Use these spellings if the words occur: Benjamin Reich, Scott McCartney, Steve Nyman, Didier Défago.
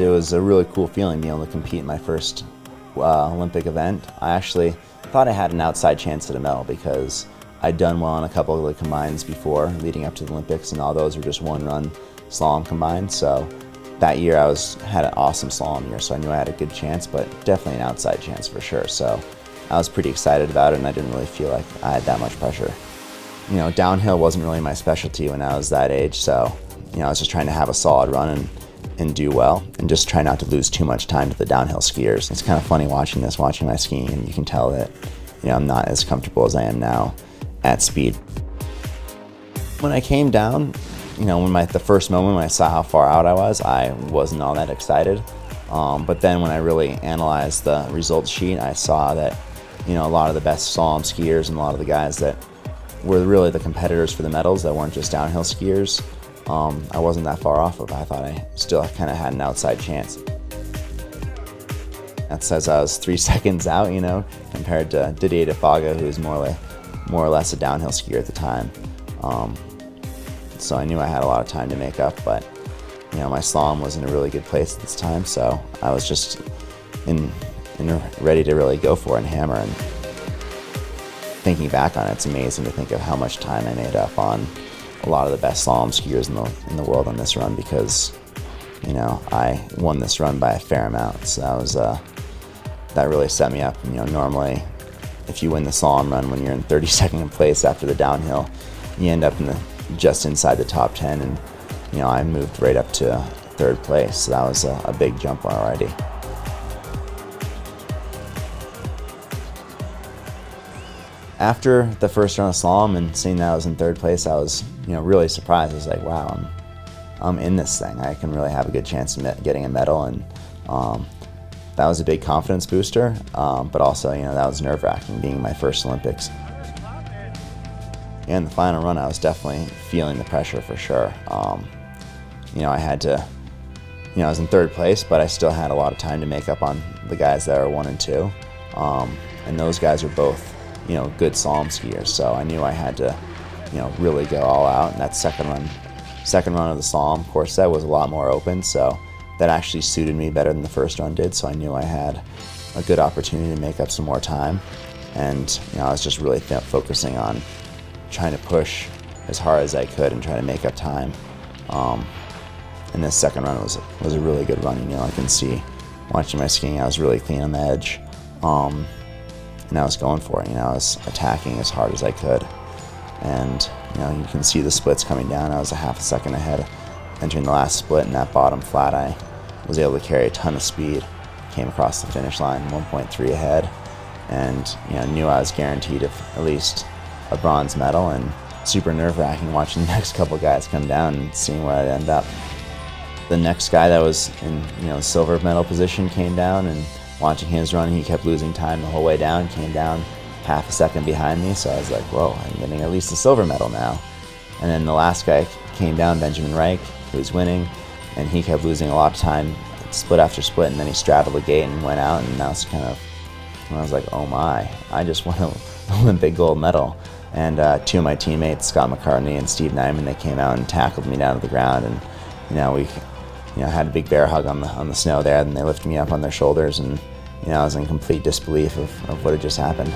it was a really cool feeling being able to compete in my first Olympic event. I actually thought I had an outside chance at a medal because I'd done well in a couple of the combines before leading up to the Olympics, and all those were just one-run slalom combined. So that year I had an awesome slalom year, so I knew I had a good chance, but definitely an outside chance for sure. So I was pretty excited about it, and I didn't really feel like I had that much pressure. You know, downhill wasn't really my specialty when I was that age, so you know, I was just trying to have a solid run and do well, and just try not to lose too much time to the downhill skiers. It's kind of funny watching my skiing, and you can tell that, you know, I'm not as comfortable as I am now at speed. When I came down, you know, the first moment when I saw how far out I wasn't all that excited. But then when I really analyzed the results sheet, I saw that, you know, a lot of the best slalom skiers and a lot of the guys that were really the competitors for the medals that weren't just downhill skiers, I wasn't that far off of. I thought I still kind of had an outside chance. That says I was 3 seconds out, you know, compared to Didier Défago, who was more or less a downhill skier at the time. So I knew I had a lot of time to make up, but you know, my slalom was in a really good place at this time, so I was just ready to really go for it and hammer. And thinking back on it, it's amazing to think of how much time I made up on a lot of the best slalom skiers in the world on this run, because you know, I won this run by a fair amount. So that was that really set me up. You know, normally if you win the slalom run when you're in 32nd place after the downhill, you end up just inside the top 10, and you know, I moved right up to 3rd place, so that was a big jump already. After the first round of slalom and seeing that I was in 3rd place, I was, you know, really surprised. I was like, wow, I'm in this thing. I can really have a good chance of getting a medal, and that was a big confidence booster. But also, you know, that was nerve-wracking, being my first Olympics. And the final run, I was definitely feeling the pressure for sure. You know, I was in 3rd place, but I still had a lot of time to make up on the guys that are 1 and 2, and those guys are both, you know, good slalom skiers, so I knew I had to, you know, really go all out. And that second run of the slalom course set was a lot more open, so that actually suited me better than the first run did, so I knew I had a good opportunity to make up some more time. And you know, I was just really focusing on trying to push as hard as I could and try to make up time. And this second run was a really good run. You know, I can see, watching my skiing, I was really clean on the edge. And I was going for it, you know, I was attacking as hard as I could. And you know, you can see the splits coming down. I was a half a second ahead entering the last split, and that bottom flat I was able to carry a ton of speed, came across the finish line 1.3 ahead, and you know, knew I was guaranteed at least a bronze medal. And super nerve-wracking watching the next couple guys come down and seeing where I'd end up. The next guy that was in, you know, silver medal position came down, and watching his run, he kept losing time the whole way down, came down half a second behind me, so I was like, whoa, I'm getting at least a silver medal now. And then the last guy came down, Benjamin Reich, who was winning, and he kept losing a lot of time, split after split, and then he straddled the gate and went out, and that was kind of, and I was like, oh my, I just won an Olympic gold medal. And two of my teammates, Scott McCartney and Steve Nyman, they came out and tackled me down to the ground, and you know, we had a big bear hug on the snow there, and they lifted me up on their shoulders, and you know, I was in complete disbelief of what had just happened.